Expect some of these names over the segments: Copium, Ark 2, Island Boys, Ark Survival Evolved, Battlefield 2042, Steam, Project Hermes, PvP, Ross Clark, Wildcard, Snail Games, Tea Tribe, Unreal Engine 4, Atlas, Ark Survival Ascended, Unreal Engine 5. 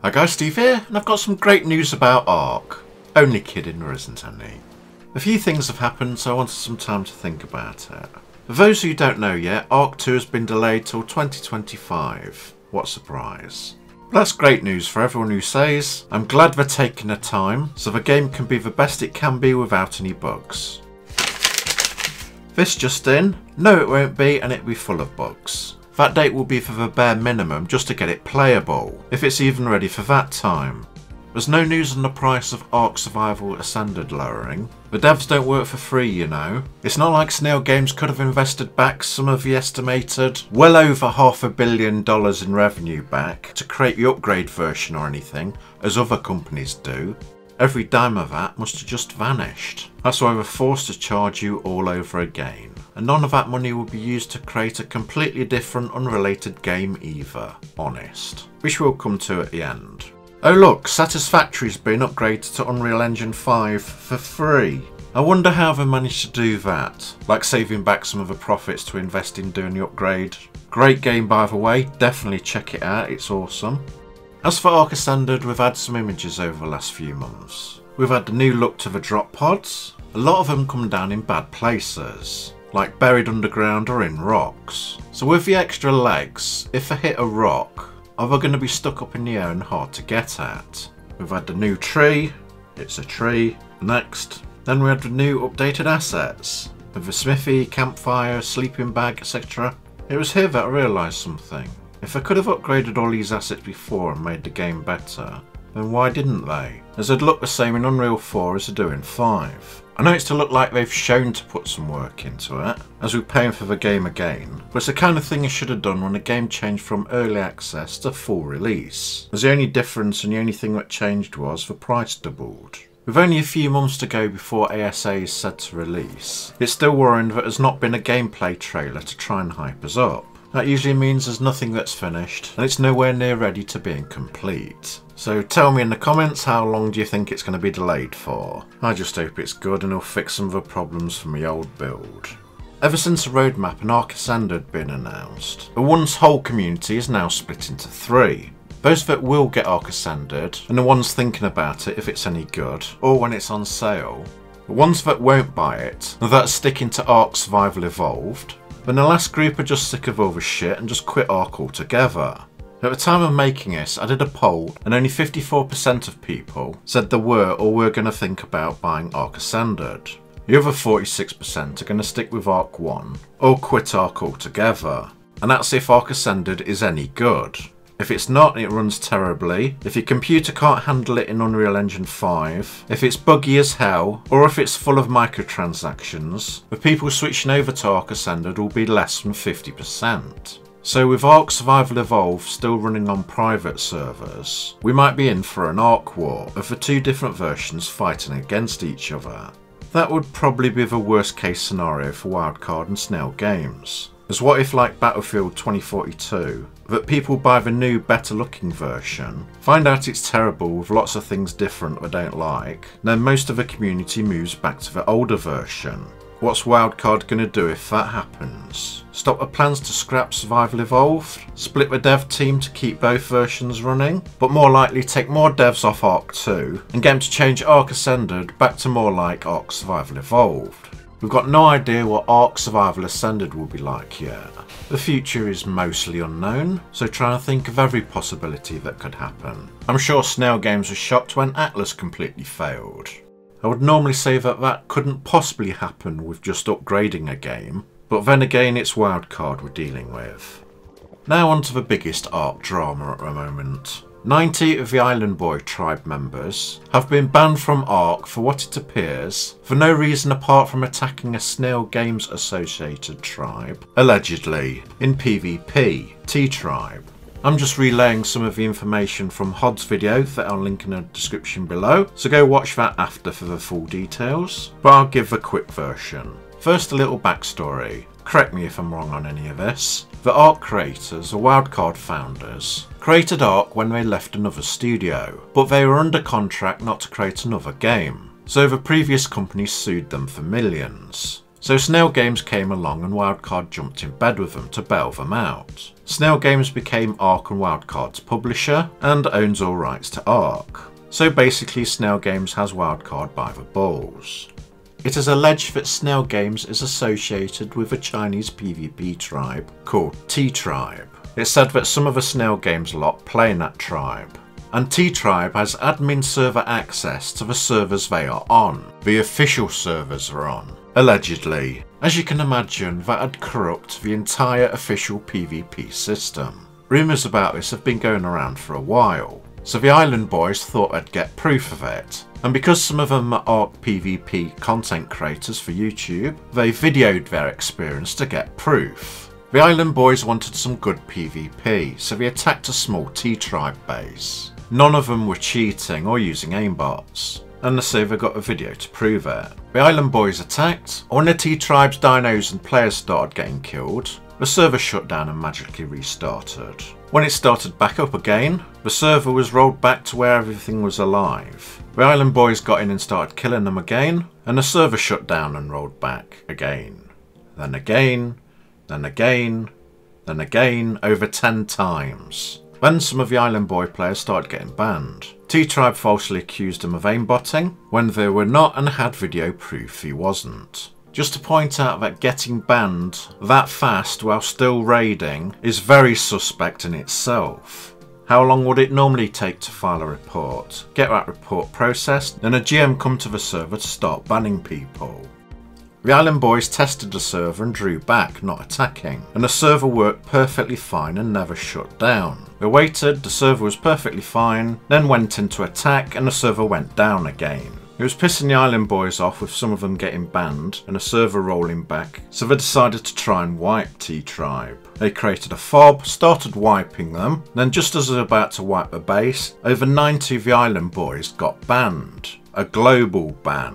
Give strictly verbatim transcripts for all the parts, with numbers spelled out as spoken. Hi guys, Steve here, and I've got some great news about Ark. Only kidding, there isn't any. A few things have happened, so I wanted some time to think about it. For those who don't know yet, Ark two has been delayed till twenty twenty-five. What a surprise. But that's great news for everyone who says, I'm glad they're taking their time, so the game can be the best it can be without any bugs. This just in, no it won't be, and it'll be full of bugs. That date will be for the bare minimum just to get it playable, if it's even ready for that time. There's no news on the price of Ark Survival Ascended lowering. The devs don't work for free, you know. It's not like Snail Games could have invested back some of the estimated well over half a billion dollars in revenue back to create the upgrade version or anything, as other companies do. Every dime of that must have just vanished. That's why we're forced to charge you all over again. And none of that money will be used to create a completely different, unrelated game either. Honest. Which we'll come to at the end. Oh look, Satisfactory's been upgraded to Unreal Engine five for free. I wonder how they managed to do that. Like saving back some of the profits to invest in doing the upgrade. Great game by the way, definitely check it out, it's awesome. As for Ark Ascended, we've had some images over the last few months. We've had the new look to the drop pods. A lot of them come down in bad places, like buried underground or in rocks. So with the extra legs, if I hit a rock, are they going to be stuck up in the air and hard to get at? We've had the new tree, it's a tree, next. Then we had the new updated assets, with the smithy, campfire, sleeping bag, et cetera. It was here that I realised something. If I could have upgraded all these assets before and made the game better, then why didn't they? As they'd look the same in Unreal four as they do in five. I know it's to look like they've shown to put some work into it, as we're paying for the game again, but it's the kind of thing I should have done when the game changed from early access to full release, as the only difference and the only thing that changed was the price doubled. With only a few months to go before A S A is said to release, it's still worrying that there's not been a gameplay trailer to try and hype us up. That usually means there's nothing that's finished, and it's nowhere near ready to being complete. So tell me in the comments, how long do you think it's going to be delayed for? I just hope it's good and it'll fix some of the problems from the old build. Ever since the roadmap and Ark Ascended had been announced, the once whole community is now split into three. Those that will get Ark Ascended, and the ones thinking about it if it's any good, or when it's on sale. The ones that won't buy it, and that's sticking to Ark Survival Evolved. Then the last group are just sick of all the shit and just quit Ark altogether. At the time of making this, I did a poll and only fifty-four percent of people said they were or were going to think about buying Ark Ascended. The other forty-six percent are going to stick with Ark one or quit Ark altogether. And that's if Ark Ascended is any good. If it's not, it runs terribly, if your computer can't handle it in Unreal Engine five, if it's buggy as hell, or if it's full of microtransactions, the people switching over to Ark Ascended will be less than fifty percent. So with Ark Survival Evolved still running on private servers, we might be in for an Ark war of the two different versions fighting against each other. That would probably be the worst case scenario for Wildcard and Snail Games. As what if, like Battlefield twenty forty-two, that people buy the new, better looking version, find out it's terrible with lots of things different they don't like, then most of the community moves back to the older version. What's Wildcard going to do if that happens? Stop the plans to scrap Survival Evolved? Split the dev team to keep both versions running? But more likely take more devs off Ark two and get them to change Ark Ascended back to more like Ark Survival Evolved. We've got no idea what Ark Survival Ascended will be like yet. The future is mostly unknown, so trying to think of every possibility that could happen. I'm sure Snail Games was shocked when Atlas completely failed. I would normally say that that couldn't possibly happen with just upgrading a game, but then again it's Wildcard we're dealing with. Now onto the biggest Ark drama at the moment. ninety of the Island Boy tribe members have been banned from Ark for what it appears for no reason apart from attacking a Snail Games associated tribe, allegedly, in PvP, Tea Tribe. I'm just relaying some of the information from Hod's video that I'll link in the description below, so go watch that after for the full details, but I'll give a quick version. First, a little backstory. Correct me if I'm wrong on any of this. The Ark creators, the Wildcard founders, created Ark when they left another studio, but they were under contract not to create another game, so the previous company sued them for millions. So Snail Games came along and Wildcard jumped in bed with them to bail them out. Snail Games became Ark and Wildcard's publisher and owns all rights to Ark. So basically Snail Games has Wildcard by the balls. It is alleged that Snail Games is associated with a Chinese PvP tribe called Tea Tribe. It's said that some of the Snail Games lot play in that tribe. And Tea Tribe has admin server access to the servers they are on. The official servers are on. Allegedly. As you can imagine, that'd corrupt the entire official PvP system. Rumours about this have been going around for a while, so the Island Boys thought they'd get proof of it. And because some of them are Ark PvP content creators for YouTube, they videoed their experience to get proof. The Island Boys wanted some good PvP, so they attacked a small Tea Tribe base. None of them were cheating or using aimbots, and so they got a video to prove it. The Island Boys attacked, and when the Tea Tribe's dinos and players started getting killed, the server shut down and magically restarted. When it started back up again, the server was rolled back to where everything was alive. The Island Boys got in and started killing them again, and the server shut down and rolled back again. Then again. Then again, then again, over ten times. Then some of the Island Boy players started getting banned. Tea Tribe falsely accused him of aimbotting, when they were not and had video proof he wasn't. Just to point out that getting banned that fast while still raiding is very suspect in itself. How long would it normally take to file a report, get that report processed, and a G M come to the server to start banning people? The Island Boys tested the server and drew back, not attacking, and the server worked perfectly fine and never shut down. They waited, the server was perfectly fine, then went into attack and the server went down again. It was pissing the Island Boys off with some of them getting banned and the server rolling back, so they decided to try and wipe Tea Tribe. They created a fob, started wiping them, then just as they were about to wipe the base, over ninety of the Island Boys got banned. A global ban.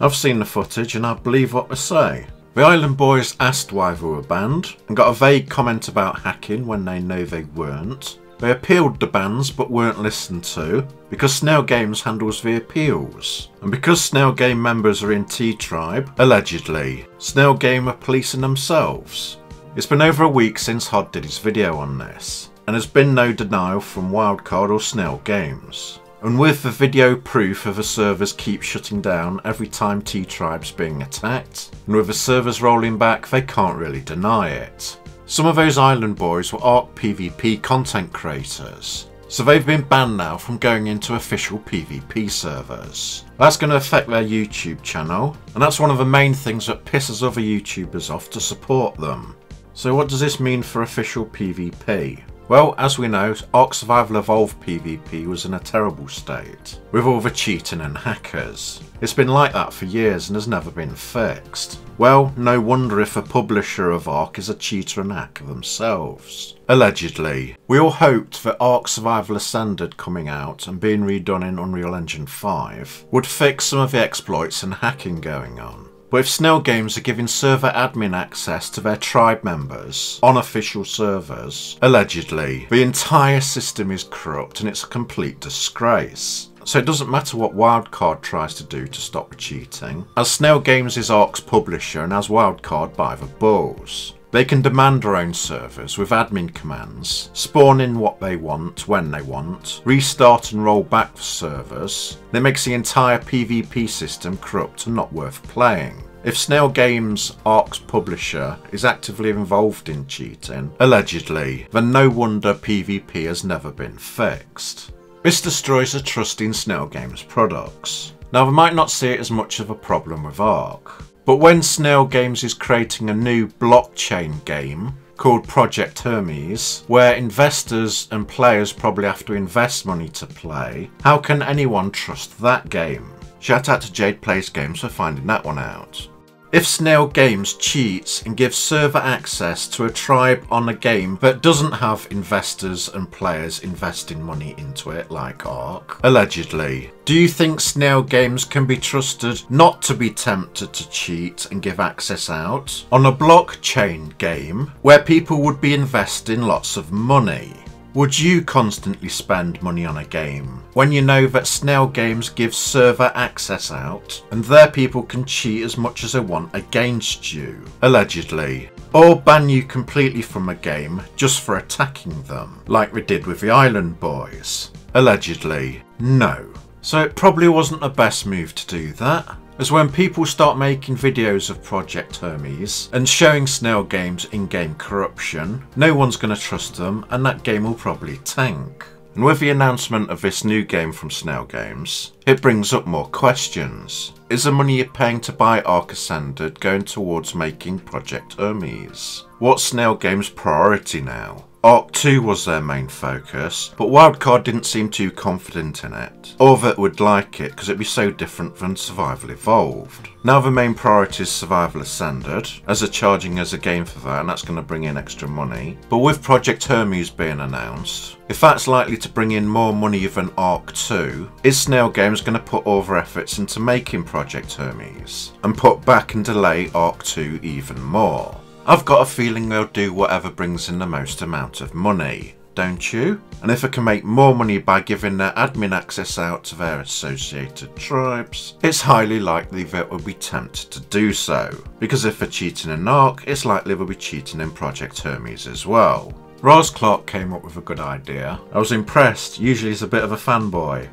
I've seen the footage and I believe what they say. The Island Boys asked why they were banned and got a vague comment about hacking when they know they weren't. They appealed the bans but weren't listened to because Snail Games handles the appeals. And because Snail Game members are in Tea Tribe, allegedly, Snail Game are policing themselves. It's been over a week since Hod did his video on this and there's been no denial from Wildcard or Snail Games. And with the video proof of the servers keep shutting down every time Tea Tribe's being attacked, and with the servers rolling back, they can't really deny it. Some of those Island Boys were Ark PvP content creators, so they've been banned now from going into official PvP servers. That's going to affect their YouTube channel, and that's one of the main things that pisses other YouTubers off to support them. So what does this mean for official PvP? Well, as we know, Ark Survival Evolved PvP was in a terrible state, with all the cheating and hackers. It's been like that for years and has never been fixed. Well, no wonder if a publisher of Ark is a cheater and hacker themselves. Allegedly. We all hoped that Ark Survival Ascended coming out and being redone in Unreal Engine five would fix some of the exploits and hacking going on. But if Snail Games are giving server admin access to their tribe members on official servers, allegedly, the entire system is corrupt and it's a complete disgrace. So it doesn't matter what Wildcard tries to do to stop cheating, as Snail Games is Ark's publisher and has Wildcard by the balls. They can demand their own servers with admin commands, spawn in what they want when they want, restart and roll back the servers. That makes the entire PvP system corrupt and not worth playing. If Snail Games, Ark's publisher, is actively involved in cheating, allegedly, then no wonder PvP has never been fixed. This destroys a trust in Snail Games products. Now, they might not see it as much of a problem with Ark. But when Snail Games is creating a new blockchain game called Project Hermes, where investors and players probably have to invest money to play, how can anyone trust that game? Shout out to Jade Plays Games for finding that one out. If Snail Games cheats and gives server access to a tribe on a game that doesn't have investors and players investing money into it like Ark, allegedly, do you think Snail Games can be trusted not to be tempted to cheat and give access out on a blockchain game where people would be investing lots of money? Would you constantly spend money on a game when you know that Snail Games gives server access out and their people can cheat as much as they want against you, allegedly, or ban you completely from a game just for attacking them, like we did with the Island Boys, allegedly? No. So it probably wasn't the best move to do that, as when people start making videos of Project Hermes and showing Snail Games in-game corruption, no one's going to trust them and that game will probably tank. And with the announcement of this new game from Snail Games, it brings up more questions. Is the money you're paying to buy Ark Ascended going towards making Project Hermes? What's Snail Games' priority now? Ark two was their main focus, but Wildcard didn't seem too confident in it, or that would like it because it'd be so different from Survival Evolved. Now the main priority is Survival Ascended, as they're charging as a game for that and that's going to bring in extra money. But with Project Hermes being announced, if that's likely to bring in more money than Ark two, is Snail Games going to put all their efforts into making Project Hermes, and put back and delay Ark two even more? I've got a feeling they'll do whatever brings in the most amount of money, don't you? And if they can make more money by giving their admin access out to their associated tribes, it's highly likely that they'll be tempted to do so, because if they're cheating in Ark, it's likely they'll be cheating in Project Hermes as well. Ross Clark came up with a good idea. I was impressed, usually he's a bit of a fanboy.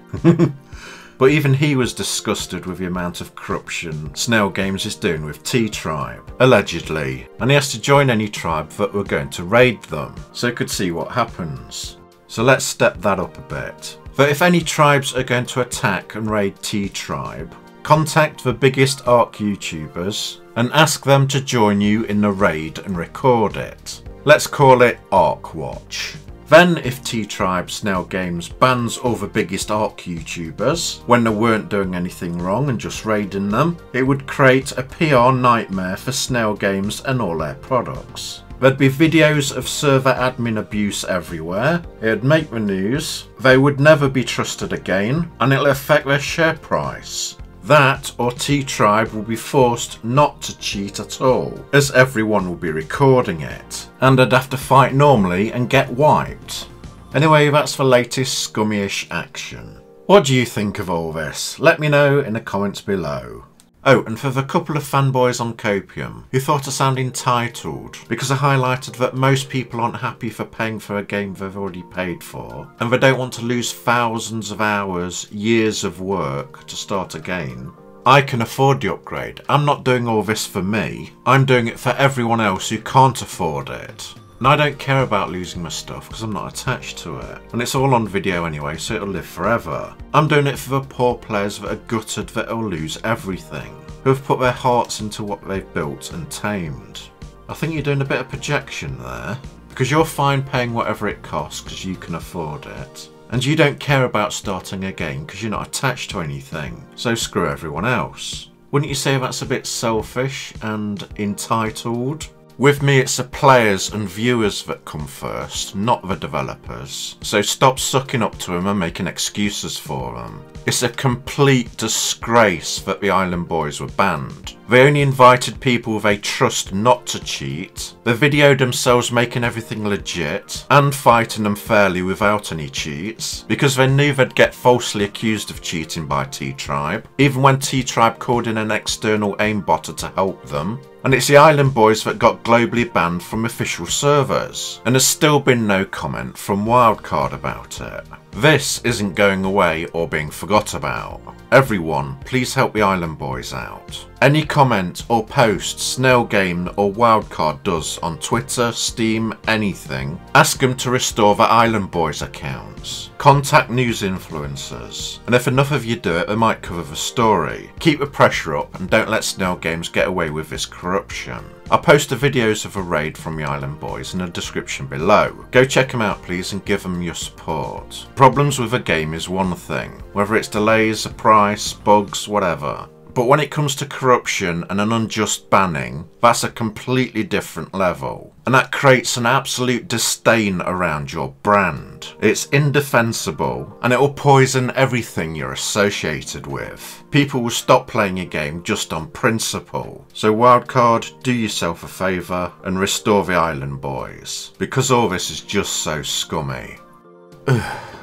But even he was disgusted with the amount of corruption Snail Games is doing with Tea Tribe, allegedly, and he has to join any tribe that were going to raid them, so he could see what happens. So let's step that up a bit. But if any tribes are going to attack and raid Tea Tribe, contact the biggest Ark YouTubers and ask them to join you in the raid and record it. Let's call it Ark Watch. Then if Tea Tribe Snail Games bans all the biggest Ark YouTubers when they weren't doing anything wrong and just raiding them, it would create a P R nightmare for Snail Games and all their products. There'd be videos of server admin abuse everywhere, it'd make the news, they would never be trusted again, and it'll affect their share price. That or Tea Tribe will be forced not to cheat at all, as everyone will be recording it, and I'd have to fight normally and get wiped. Anyway, that's the latest scummyish action. What do you think of all this? Let me know in the comments below. Oh, and for the couple of fanboys on Copium who thought I sound entitled because I highlighted that most people aren't happy for paying for a game they've already paid for, and they don't want to lose thousands of hours, years of work to start again. I can afford the upgrade. I'm not doing all this for me. I'm doing it for everyone else who can't afford it. And I don't care about losing my stuff because I'm not attached to it. And it's all on video anyway, so it'll live forever. I'm doing it for the poor players that are gutted that will lose everything, who have put their hearts into what they've built and tamed. I think you're doing a bit of projection there, because you're fine paying whatever it costs because you can afford it. And you don't care about starting again because you're not attached to anything, so screw everyone else. Wouldn't you say that's a bit selfish and entitled? With me, it's the players and viewers that come first, not the developers. So stop sucking up to them and making excuses for them. It's a complete disgrace that the Island Boys were banned. They only invited people they trust not to cheat. They videoed themselves making everything legit and fighting them fairly without any cheats, because they knew they'd get falsely accused of cheating by Tea Tribe, even when Tea Tribe called in an external aimbotter to help them. And it's the Island Boys that got globally banned from official servers, and there's still been no comment from Wildcard about it. This isn't going away or being forgot about. Everyone, please help the Island Boys out. Any comment or post Snail Game or Wildcard does on Twitter, Steam, anything, ask them to restore the Island Boys accounts. Contact news influencers, and if enough of you do it, they might cover the story. Keep the pressure up and don't let Snail Games get away with this corruption. I'll post the videos of a raid from the Island Boys in the description below. Go check them out please and give them your support. Problems with a game is one thing, whether it's delays, a price, bugs, whatever. But when it comes to corruption and an unjust banning, that's a completely different level. And that creates an absolute disdain around your brand. It's indefensible, and it will poison everything you're associated with. People will stop playing your game just on principle. So Wildcard, do yourself a favour and restore the Island Boys, because all this is just so scummy.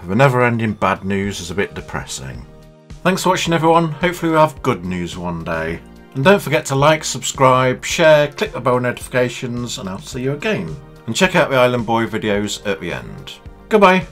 The never-ending bad news is a bit depressing. Thanks for watching everyone, hopefully we'll have good news one day. And don't forget to like, subscribe, share, click the bell notifications and I'll see you again. And check out the Island Boy videos at the end. Goodbye!